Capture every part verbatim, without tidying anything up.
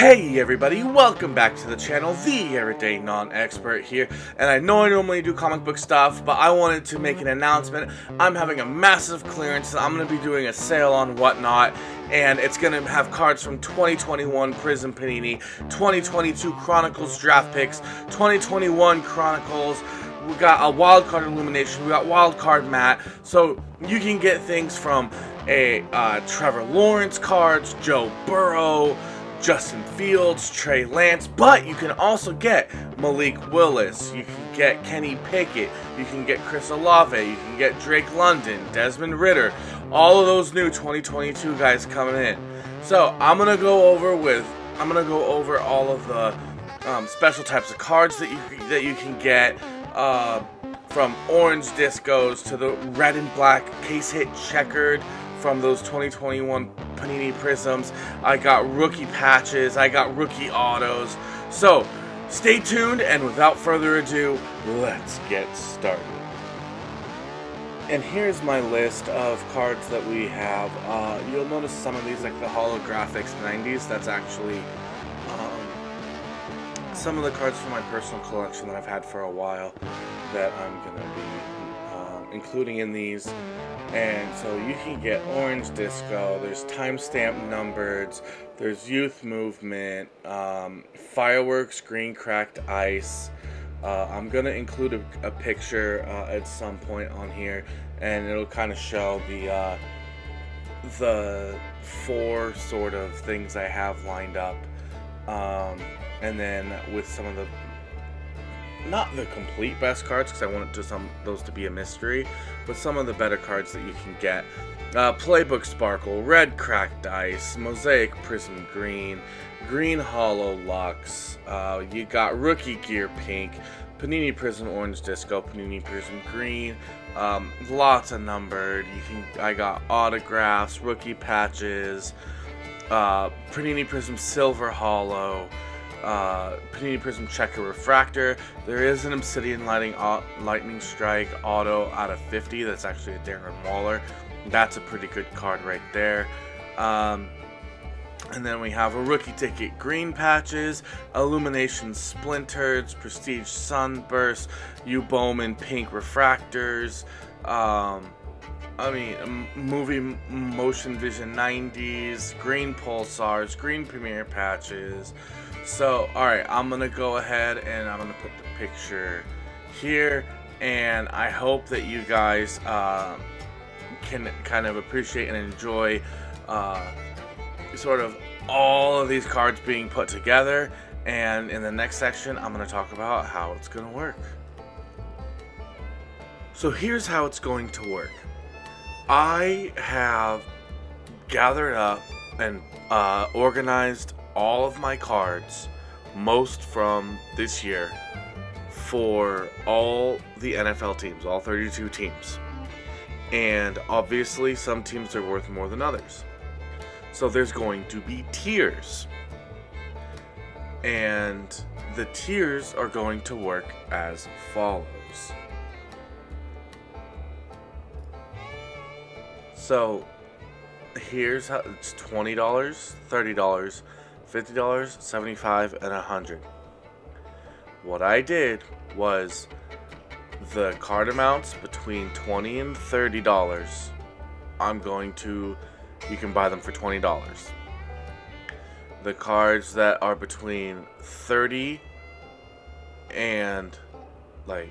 Hey everybody, welcome back to the channel, the Everyday Non-Expert here, and I know I normally do comic book stuff, but I wanted to make an announcement. I'm having a massive clearance, I'm going to be doing a sale on Whatnot, and it's going to have cards from twenty twenty-one Prizm Panini, twenty twenty-two Chronicles draft picks, twenty twenty-one Chronicles. We got a Wild Card Alumination, we got Wild Card Matte, so you can get things from a uh, Trevor Lawrence cards, Joe Burrow, Justin Fields, Trey Lance, but you can also get Malik Willis, you can get Kenny Pickett, you can get Chris Olave, you can get Drake London, Desmond Ridder, all of those new twenty twenty-two guys coming in. So I'm gonna go over with, I'm gonna go over all of the um, special types of cards that you that you can get. Uh, from orange discos to the red and black case hit checkered from those twenty twenty-one Panini Prisms. I got rookie patches, I got rookie autos. So stay tuned, and without further ado, let's get started. And here's my list of cards that we have. Uh, you'll notice some of these, like the holographics nineties, that's actually some of the cards from my personal collection that I've had for a while that I'm going to be um, including in these. And so you can get Orange Disco, there's timestamp numbers, there's Youth Movement, um, Fireworks, Green Cracked Ice. Uh, I'm going to include a, a picture uh, at some point on here, and it'll kind of show the, uh, the four sort of things I have lined up. Um, and then with some of the, not the complete best cards, because I want to some those to be a mystery, but some of the better cards that you can get. Uh, Playbook Sparkle, Red Cracked Ice, Mosaic Prism Green, Green Hollow Lux, uh, you got Rookie Gear Pink, Panini Prism Orange Disco, Panini Prism Green, um, lots of numbered. You can, I got autographs, rookie patches, uh, Panini Prism Silver Hollow, Uh, Panini Prism Checker Refractor. There is an Obsidian Lightning, uh, Lightning Strike Auto out of fifty. That's actually a Darren Waller. That's a pretty good card right there. Um, and then we have a Rookie Ticket Green Patches, Illumination Splinters, Prestige Sunburst, U Bowman Pink Refractors. Um, I mean, Movie Motion Vision nineties, Green Pulsars, Green Premiere Patches. So, alright, I'm going to go ahead and I'm going to put the picture here, and I hope that you guys uh, can kind of appreciate and enjoy uh, sort of all of these cards being put together, and in the next section, I'm going to talk about how it's going to work. So here's how it's going to work. I have gathered up and uh, organized all of my cards, most from this year, for all the N F L teams, all thirty-two teams. And obviously some teams are worth more than others. So there's going to be tiers. And the tiers are going to work as follows. So here's how it's twenty dollars, thirty dollars, fifty dollars, seventy-five dollars, and one hundred dollars. What I did was the card amounts between twenty dollars and thirty dollars. I'm going to, you can buy them for twenty dollars. The cards that are between thirty dollars and like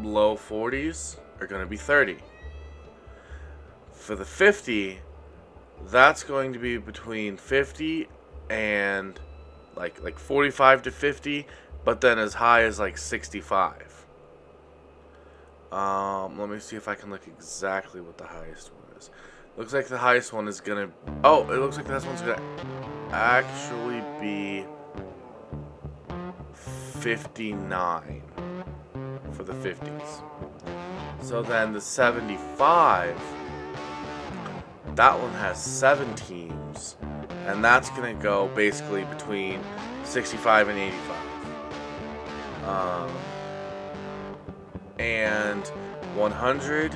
low forties are going to be thirty dollars. For the fifty dollars, that's going to be between fifty and like like forty-five to fifty, but then as high as like sixty-five. Um, let me see if I can look exactly what the highest one is. Looks like the highest one is gonna. Oh, it looks like this one's gonna actually be fifty-nine for the fifties. So then the seventy-five. That one has seven teams, and that's going to go basically between sixty-five and eighty-five. Um, and one hundred,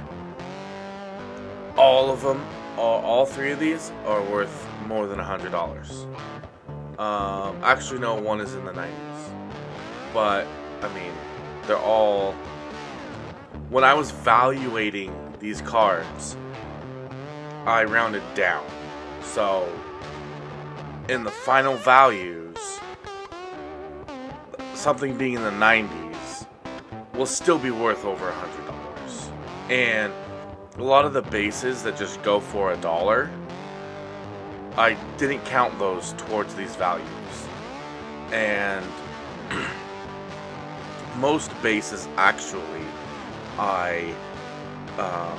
all of them, all, all three of these are worth more than one hundred dollars. Um, actually, no, one is in the nineties. But, I mean, they're all... When I was valuating these cards, I rounded down. So, in the final values, something being in the nineties will still be worth over one hundred dollars. And a lot of the bases that just go for a dollar, I didn't count those towards these values. And most bases actually I um,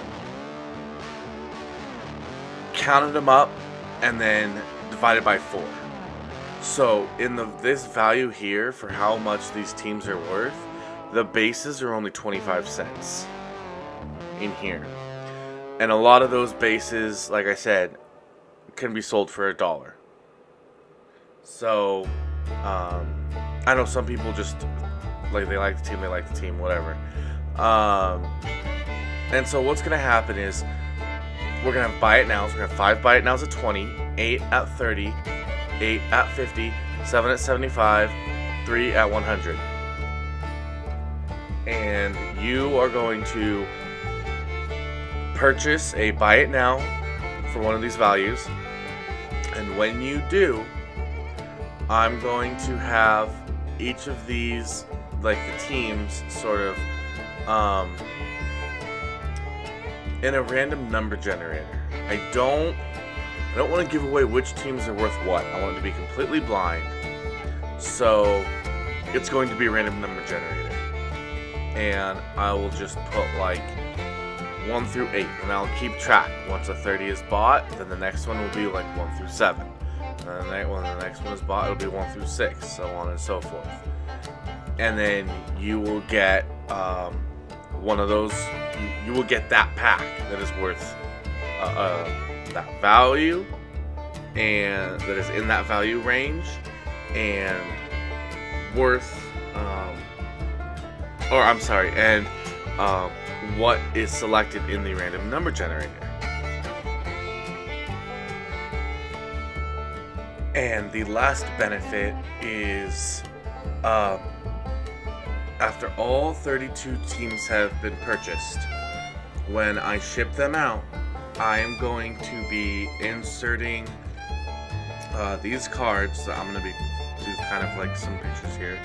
counted them up and then divided by four. So in the this value here for how much these teams are worth, the bases are only twenty-five cents in here. And a lot of those bases, like I said, can be sold for a dollar. So um, I know some people just like they like the team, they like the team, whatever. Um, and so what's gonna happen is we're gonna have buy it nows. We're gonna have five buy it nows at twenty, eight at thirty, eight at fifty, seven at seventy-five, three at one hundred. And you are going to purchase a buy it now for one of these values. And when you do, I'm going to have each of these, like the teams, sort of Um, in a random number generator. I don't I don't want to give away which teams are worth what. I want it to be completely blind. So it's going to be a random number generator. And I will just put like one through eight. And I'll keep track. Once a thirty is bought, then the next one will be like one through seven. And then when the next one is bought, it'll be one through six. So on and so forth. And then you will get um one of those, you, you will get that pack that is worth uh, uh, that value, and that is in that value range, and worth, um, or I'm sorry, and um, what is selected in the random number generator. And the last benefit is, um, after all thirty-two teams have been purchased, when I ship them out, I am going to be inserting uh, these cards. So I'm going to be do kind of like some pictures here.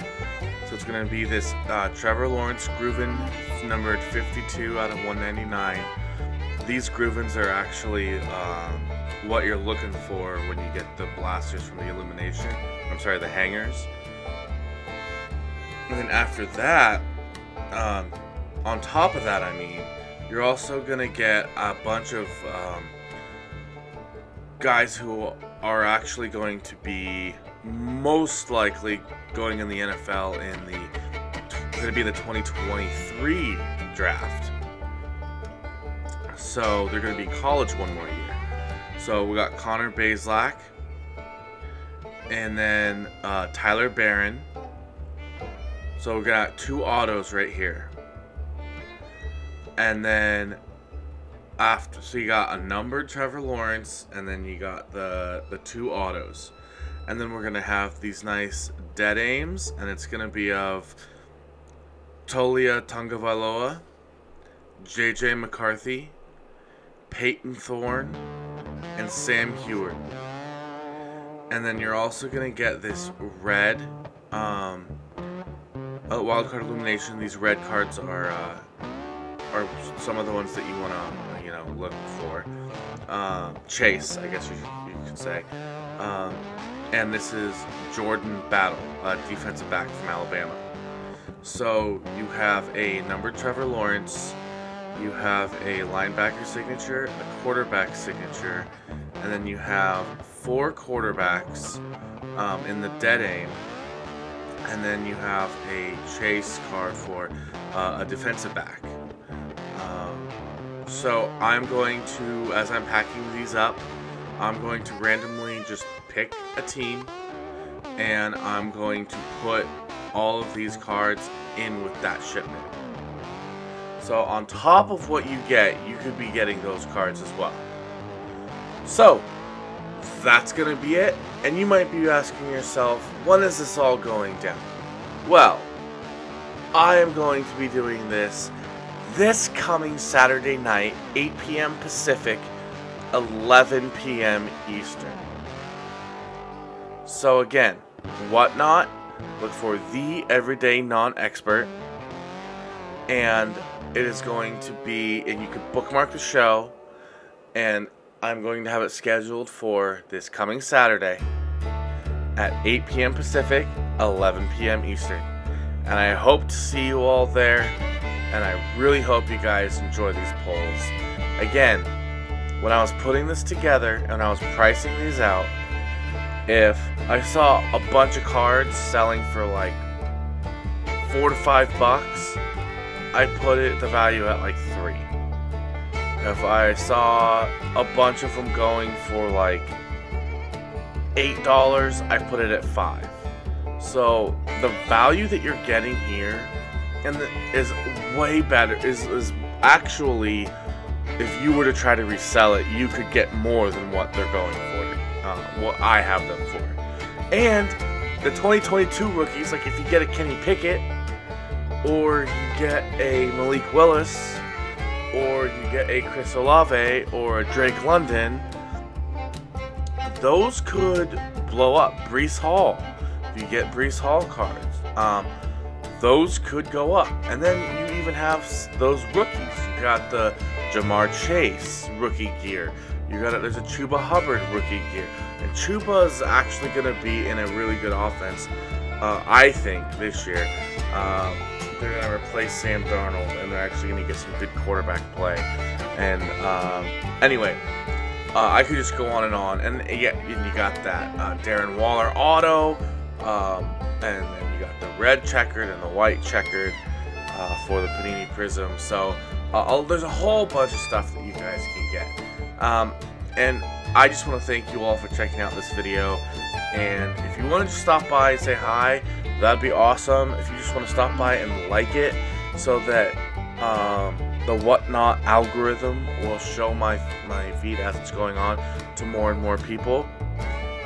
So it's going to be this uh, Trevor Lawrence Groovin numbered fifty-two out of one ninety-nine. These Groovins are actually uh, what you're looking for when you get the blasters from the Illumination. I'm sorry, the hangers. And then after that, um, on top of that, I mean, you're also gonna get a bunch of um, guys who are actually going to be most likely going in the N F L in the gonna be in the twenty twenty-three draft. So they're gonna be college one more year. So we got Connor Bazelak, and then uh, Tyler Barron. So we got two autos right here. And then after, so you got a numbered Trevor Lawrence, and then you got the the two autos. And then we're gonna have these nice dead aims, and it's gonna be of Tolia Tungavailoa, J J McCarthy, Peyton Thorne, and Sam Hewitt. And then you're also gonna get this red, um, Uh, Wild Card Alumination. These red cards are uh, are some of the ones that you want to, you know, look for. Uh, Chase, I guess you, you could say. Um, and this is Jordan Battle, a defensive back from Alabama. So you have a numbered Trevor Lawrence, you have a linebacker signature, a quarterback signature, and then you have four quarterbacks um, in the dead aim. And then you have a chase card for uh, a defensive back. Um, so I'm going to, as I'm packing these up, I'm going to randomly just pick a team. And I'm going to put all of these cards in with that shipment. So on top of what you get, you could be getting those cards as well. So that's going to be it. And you might be asking yourself, when is this all going down? Well, I am going to be doing this this coming Saturday night, eight p m Pacific, eleven p m Eastern. So again, Whatnot, look for The Everyday Non-Expert, and it is going to be, and you can bookmark the show, and I'm going to have it scheduled for this coming Saturday at eight p m Pacific, eleven p m Eastern. And I hope to see you all there, and I really hope you guys enjoy these polls. Again, when I was putting this together and I was pricing these out, if I saw a bunch of cards selling for like four to five bucks, I put it the value at like three. If I saw a bunch of them going for like eight dollars, I put it at five. So the value that you're getting here and the, is way better. Is, is actually, if you were to try to resell it, you could get more than what they're going for. Uh, what I have them for. And the twenty twenty-two rookies, like if you get a Kenny Pickett, or you get a Malik Willis, or you get a Chris Olave, or a Drake London, those could blow up. Breece Hall. You get Breece Hall cards. Um, those could go up. And then you even have those rookies. You got the Jamar Chase rookie gear. You got it. There's a Chuba Hubbard rookie gear. And Chuba is actually going to be in a really good offense, uh, I think, this year. Um, they're going to replace Sam Darnold, and they're actually going to get some good quarterback play. And um, anyway, uh, I could just go on and on. And yeah, and you got that uh, Darren Waller auto. Um, and then you got the red checkered and the white checkered uh, for the Panini Prizm. So uh, there's a whole bunch of stuff that you guys can get. Um, and I just want to thank you all for checking out this video, and if you want to just stop by and say hi, that'd be awesome. If you just want to stop by and like it so that um, the Whatnot algorithm will show my, my feed as it's going on to more and more people,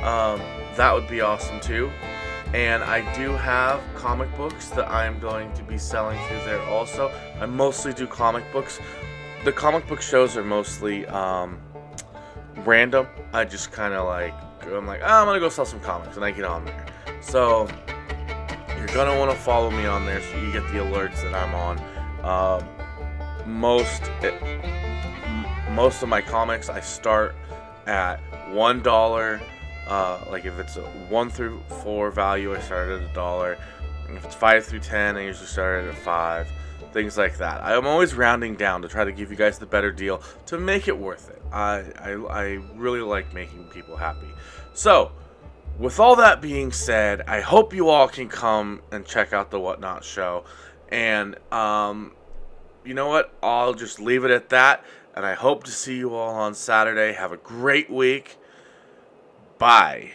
um, that would be awesome too. And I do have comic books that I'm going to be selling through there also. I mostly do comic books. The comic book shows are mostly um, random. I just kind of like, I'm like, oh, I'm going to go sell some comics, and I get on there. So you're going to want to follow me on there so you get the alerts that I'm on. Uh, most, it, m most of my comics, I start at one dollar. Uh, like if it's a one through four value, I start at a dollar. And if it's five through ten, I usually start at five. Things like that. I'm always rounding down to try to give you guys the better deal to make it worth it. I, I, I really like making people happy. So, with all that being said, I hope you all can come and check out the Whatnot show. And, um, you know what? I'll just leave it at that. And I hope to see you all on Saturday. Have a great week. Bye.